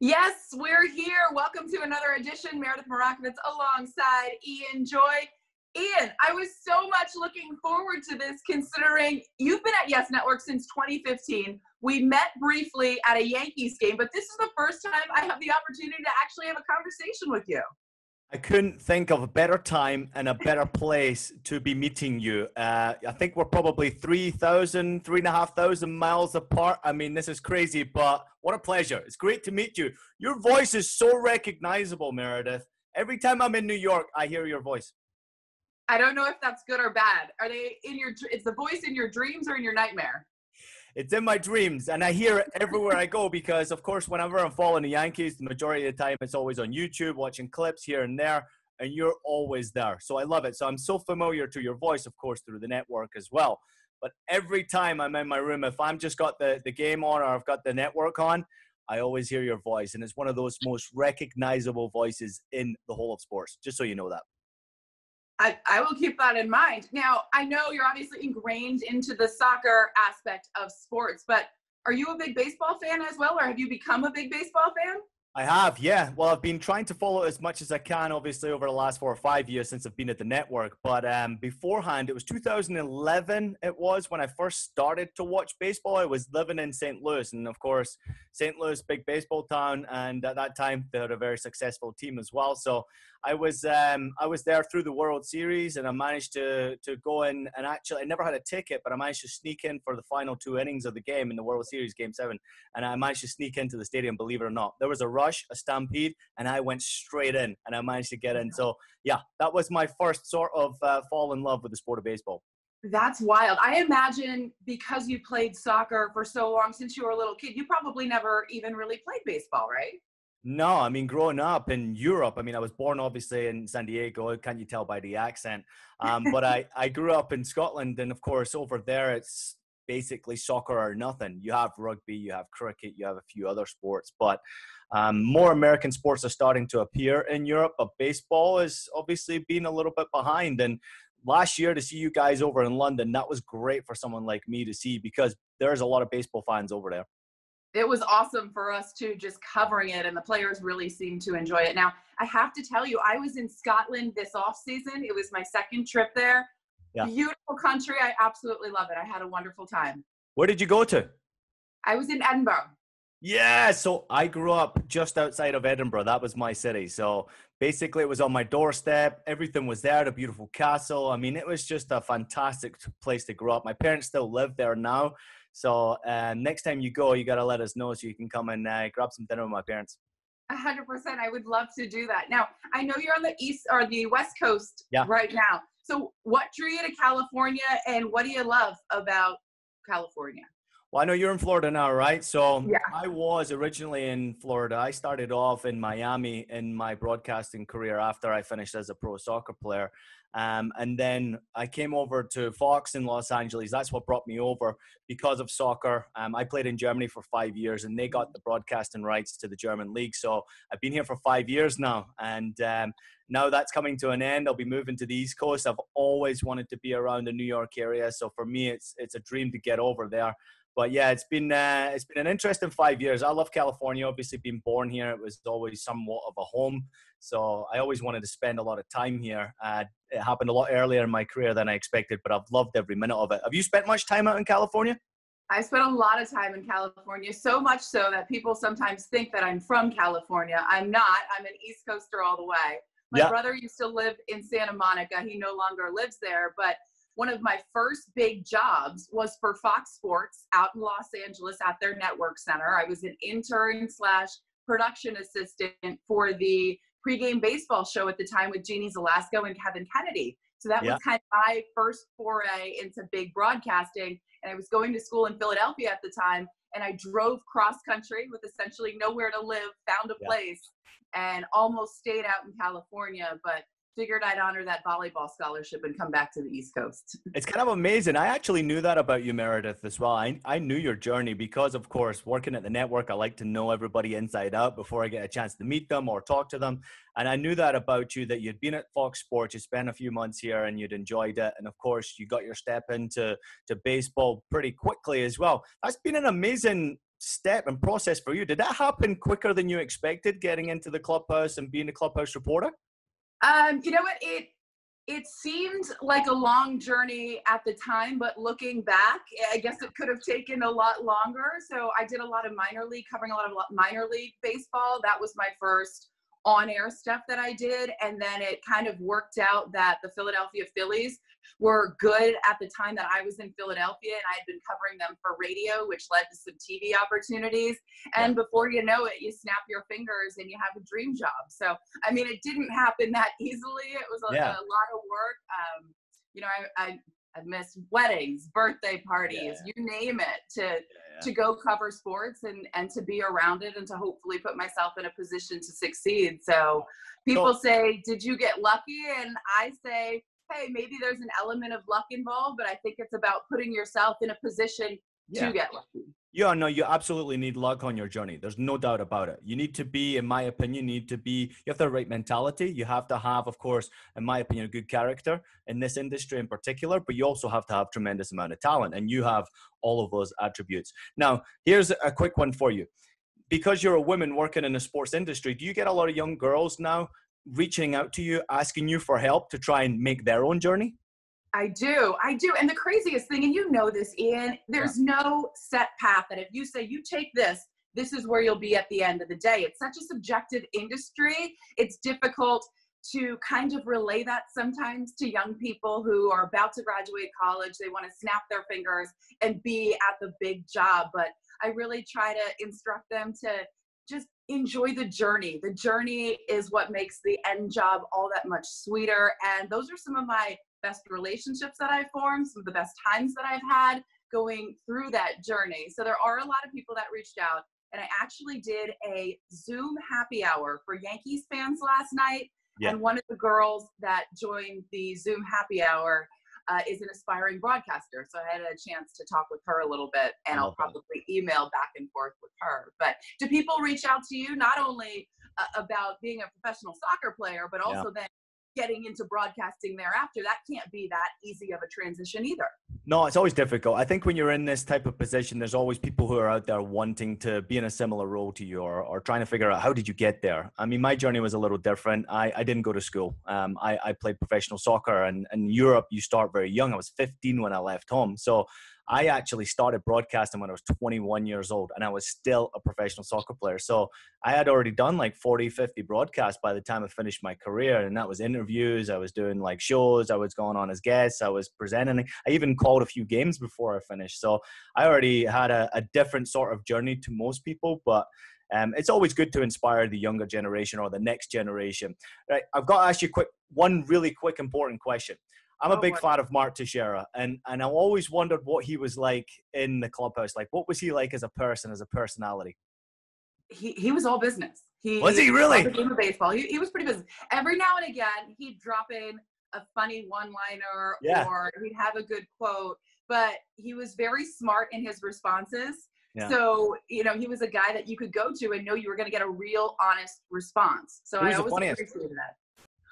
Yes, we're here. Welcome to another edition. Meredith Marakovits alongside Ian Joy. Ian, I was so much looking forward to this, considering you've been at YES Network since 2015. We met briefly at a Yankees game, but this is the first time I have the opportunity to actually have a conversation with you. I couldn't think of a better time and a better place to be meeting you. I think we're probably 3,000, 3,500 miles apart. I mean, this is crazy, but what a pleasure. It's great to meet you. Your voice is so recognizable, Meredith. Every time I'm in New York, I hear your voice. I don't know if that's good or bad. Are they in your, it's the voice in your dreams or in your nightmare? It's in my dreams, and I hear it everywhere I go because, of course, whenever I'm following the Yankees, the majority of the time it's always on YouTube, watching clips here and there, and you're always there. So I love it. So I'm so familiar to your voice, of course, through the network as well. But every time I'm in my room, if I'm just got the game on or I've got the network on, I always hear your voice, and it's one of those most recognizable voices in the whole of sports, just so you know that. I will keep that in mind. Now, I know you're obviously ingrained into the soccer aspect of sports, but are you a big baseball fan as well, or have you become a big baseball fan? I have, yeah. Well, I've been trying to follow it as much as I can, obviously, over the last 4 or 5 years since I've been at the network. But beforehand, it was 2011, it was, when I first started to watch baseball. I was living in St. Louis, and of course, St. Louis, big baseball town, and at that time, they had a very successful team as well. So I was there through the World Series, and I managed to go in, and actually, I never had a ticket, but I managed to sneak in for the final 2 innings of the game in the World Series, Game 7, and I managed to sneak into the stadium, believe it or not. There was a rush, a stampede, and I went straight in, and I managed to get in. So, yeah, that was my first sort of fall in love with the sport of baseball. That's wild. I imagine because you played soccer for so long, since you were a little kid, you probably never even really played baseball, right? No, I mean, growing up in Europe, I mean, I was born obviously in San Diego. Can't you tell by the accent? But I grew up in Scotland, and of course, over there, it's basically soccer or nothing. You have rugby, you have cricket, you have a few other sports, but more American sports are starting to appear in Europe, but baseball is obviously being a little bit behind. And last year to see you guys over in London, that was great for someone like me to see because there's a lot of baseball fans over there. It was awesome for us too, just covering it, and the players really seemed to enjoy it. Now, I have to tell you, I was in Scotland this off season. It was my second trip there. Yeah. Beautiful country. I absolutely love it. I had a wonderful time. Where did you go to? I was in Edinburgh. Yeah, so I grew up just outside of Edinburgh. That was my city. So basically it was on my doorstep. Everything was there, the beautiful castle. I mean, it was just a fantastic place to grow up. My parents still live there now. So next time you go, you got to let us know so you can come and grab some dinner with my parents. 100%. I would love to do that. Now, I know you're on the east or the west coast right now. So what drew you to California, and what do you love about California? Well, I know you're in Florida now, right? So yeah. I was originally in Florida. I started off in Miami in my broadcasting career after I finished as a pro soccer player. And then I came over to Fox in Los Angeles. That's what brought me over because of soccer. I played in Germany for 5 years, and they got the broadcasting rights to the German League. So I've been here for 5 years now. And now that's coming to an end. I'll be moving to the East Coast. I've always wanted to be around the New York area. So for me, it's a dream to get over there. But yeah, it's been an interesting 5 years. I love California. Obviously, being born here, it was always somewhat of a home. So I always wanted to spend a lot of time here. It happened a lot earlier in my career than I expected, but I've loved every minute of it. Have you spent much time out in California? I spent a lot of time in California, so much so that people sometimes think that I'm from California. I'm not. I'm an East Coaster all the way. My brother used to live in Santa Monica. He no longer lives there, but one of my first big jobs was for Fox Sports out in Los Angeles at their network center. I was an intern / production assistant for the pregame baseball show at the time with Jeannie Zelasco and Kevin Kennedy. So that was kind of my first foray into big broadcasting. And I was going to school in Philadelphia at the time, and I drove cross country with essentially nowhere to live, found a place, and almost stayed out in California, but figured I'd honor that volleyball scholarship and come back to the East Coast. It's kind of amazing. I actually knew that about you, Meredith, as well. I knew your journey because, of course, working at the network, I like to know everybody inside out before I get a chance to meet them or talk to them. And I knew that about you, that you'd been at Fox Sports, you spent a few months here and you'd enjoyed it. And of course, you got your step into baseball pretty quickly as well. That's been an amazing step and process for you. Did that happen quicker than you expected, getting into the clubhouse and being a clubhouse reporter? You know what? It seemed like a long journey at the time, but looking back, I guess it could have taken a lot longer. So I did a lot of minor league, covering a lot of minor league baseball. That was my first on-air stuff that I did. And then it kind of worked out that the Philadelphia Phillies were good at the time that I was in Philadelphia, and I had been covering them for radio, which led to some TV opportunities. And before you know it, you snap your fingers and you have a dream job. So, I mean, it didn't happen that easily. It was a lot of work. You know, I missed weddings, birthday parties, you name it, to go cover sports and to be around it and to hopefully put myself in a position to succeed. So people say, did you get lucky? And I say, hey, maybe there's an element of luck involved, but I think it's about putting yourself in a position to get lucky. Yeah, no, you absolutely need luck on your journey. There's no doubt about it. You need to be, in my opinion, you have the right mentality. You have to have, of course, in my opinion, a good character in this industry in particular, but you also have to have a tremendous amount of talent, and you have all of those attributes. Now, here's a quick one for you. Because you're a woman working in the sports industry, do you get a lot of young girls now reaching out to you, asking you for help to try and make their own journey? I do. And the craziest thing, and you know this, Ian, there's no set path that if you say you take this, this is where you'll be at the end of the day. It's such a subjective industry. It's difficult to kind of relay that sometimes to young people who are about to graduate college. They want to snap their fingers and be at the big job. But I really try to instruct them to just enjoy the journey. The journey is what makes the end job all that much sweeter. And those are some of my best relationships that I've formed, some of the best times that I've had going through that journey. So there are a lot of people that reached out, and I actually did a Zoom happy hour for Yankees fans last night. Yeah. And one of the girls that joined the Zoom happy hour is an aspiring broadcaster. So I had a chance to talk with her a little bit, and I'll probably email back and forth with her. But do people reach out to you not only about being a professional soccer player, but also then getting into broadcasting thereafter? That can't be that easy of a transition either. No, it's always difficult. I think when you're in this type of position, there's always people who are out there wanting to be in a similar role to you, or trying to figure out how did you get there. I mean, my journey was a little different. I didn't go to school. I played professional soccer, and in Europe, you start very young. I was 15 when I left home. So I actually started broadcasting when I was 21 years old, and I was still a professional soccer player. So I had already done like 40, 50 broadcasts by the time I finished my career. And that was interviews. I was doing like shows. I was going on as guests. I was presenting. I even called a few games before I finished. So I already had a different sort of journey to most people, but it's always good to inspire the younger generation or the next generation. Right, I've got to ask you one really quick important question. I'm a big fan of Mark Teixeira, and I always wondered what he was like in the clubhouse. Like, what was he like as a person, as a personality? He was all business. Was he really? The game of baseball. He was pretty busy. Every now and again, he'd drop in a funny one-liner or he'd have a good quote. But he was very smart in his responses. Yeah. So, you know, he was a guy that you could go to and know you were going to get a real, honest response. So I always appreciated that.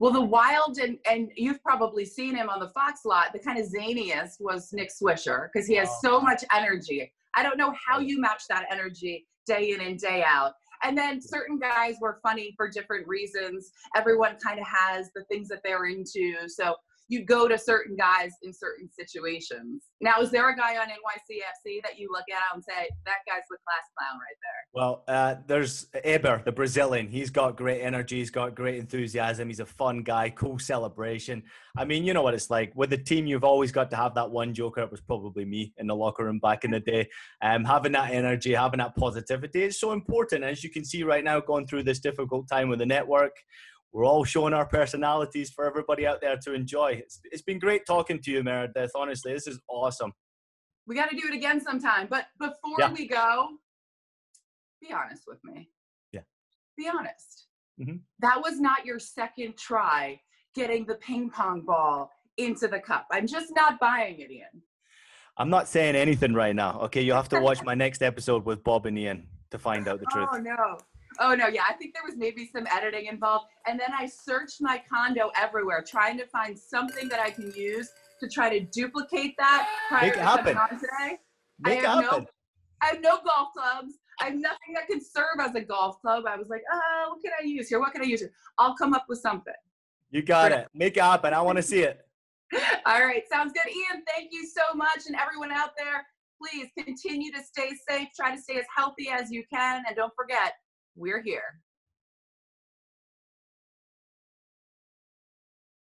Well, the wild, and you've probably seen him on the Fox lot, the kind of zaniest was Nick Swisher, because he has so much energy. I don't know how you match that energy day in and day out. And then certain guys were funny for different reasons. Everyone kind of has the things that they're into. So you go to certain guys in certain situations. Now, is there a guy on NYCFC that you look at and say, that guy's the class clown right there? Well, there's Eber, the Brazilian. He's got great energy. He's got great enthusiasm. He's a fun guy, cool celebration. I mean, you know what it's like. With the team, you've always got to have that one joker. It was probably me in the locker room back in the day. Having that energy, having that positivity is so important. As you can see right now, going through this difficult time with the network, we're all showing our personalities for everybody out there to enjoy. It's been great talking to you, Meredith. Honestly, this is awesome. We got to do it again sometime. But before we go, be honest with me. Yeah. Be honest. Mm-hmm. That was not your second try getting the ping pong ball into the cup. I'm just not buying it, Ian. I'm not saying anything right now. Okay, you'll have to watch my next episode with Bob and Ian to find out the truth. Oh, no. Oh, no, yeah, I think there was maybe some editing involved. And then I searched my condo everywhere, trying to find something that I can use to try to duplicate that prior to coming on today. Make it happen. I have no golf clubs. I have nothing that can serve as a golf club. I was like, oh, what can I use here? What can I use here? I'll come up with something. You got it. Make it happen. I want to see it. All right. Sounds good. Ian, thank you so much. And everyone out there, please continue to stay safe. Try to stay as healthy as you can. And don't forget, we're here.